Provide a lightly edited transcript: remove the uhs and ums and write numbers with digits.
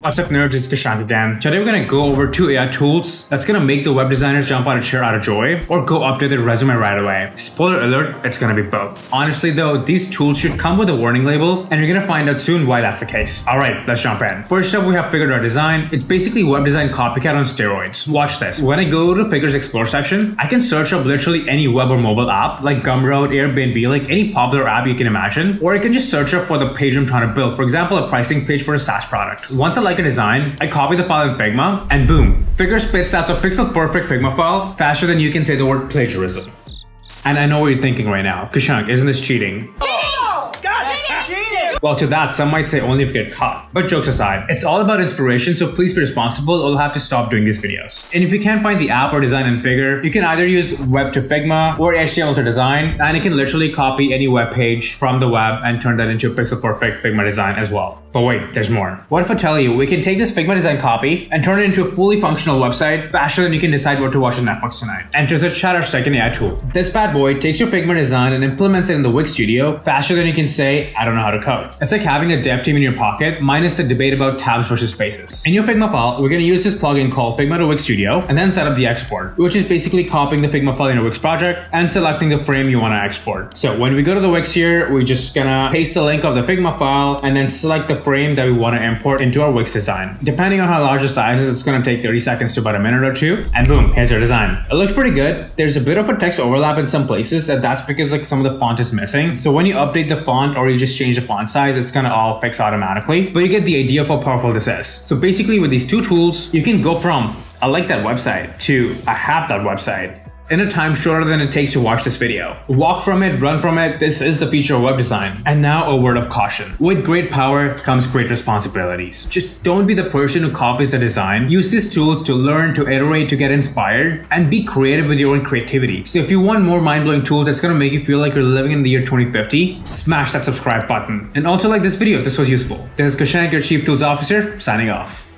What's up nerds, it's Kushan again. Today we're going to go over two AI tools that's going to make the web designers jump on a chair out of joy or go update their resume right away. Spoiler alert, it's going to be both. Honestly though, these tools should come with a warning label and you're going to find out soon why that's the case. Alright, let's jump in. First up, we have Figma to Wix Studio. It's basically web design copycat on steroids. Watch this. When I go to Figma's Explore section, I can search up literally any web or mobile app like Gumroad, Airbnb, like any popular app you can imagine. Or I can just search up for the page I'm trying to build. For example, a pricing page for a SaaS product. Once I like a design, I copy the file in Figma and boom, Figma spits out a pixel perfect Figma file faster than you can say the word plagiarism. And I know what you're thinking right now, Kushan, isn't this cheating? Well, to that, some might say only if you get caught. But jokes aside, it's all about inspiration, so please be responsible or you'll have to stop doing these videos. And if you can't find the app or design in Figma, you can either use web to Figma or HTML to design, and you can literally copy any web page from the web and turn that into a pixel perfect Figma design as well. But wait, there's more. What if I tell you we can take this Figma design copy and turn it into a fully functional website faster than you can decide what to watch on Netflix tonight? Enter the chat, our second AI tool. This bad boy takes your Figma design and implements it in the Wix Studio faster than you can say, I don't know how to code. It's like having a dev team in your pocket, minus the debate about tabs versus spaces. In your Figma file, we're going to use this plugin called Figma to Wix Studio and then set up the export, which is basically copying the Figma file in a Wix project and selecting the frame you want to export. So when we go to the Wix here, we're just going to paste the link of the Figma file and then select the frame that we want to import into our Wix design. Depending on how large the size is, it's going to take 30 seconds to about a minute or two. And boom, here's our design. It looks pretty good. There's a bit of a text overlap in some places, and that's because like some of the font is missing. So when you update the font or you just change the font size, it's gonna all fix automatically, but you get the idea of how powerful this is. So basically with these two tools, you can go from, I like that website to I have that website in a time shorter than it takes to watch this video. Walk from it, run from it. This is the future of web design. And now a word of caution. With great power comes great responsibilities. Just don't be the person who copies the design. Use these tools to learn, to iterate, to get inspired, and be creative with your own creativity. So if you want more mind-blowing tools that's gonna make you feel like you're living in the year 2050, smash that subscribe button. And also like this video if this was useful. This is Kushan, your Chief Tools Officer, signing off.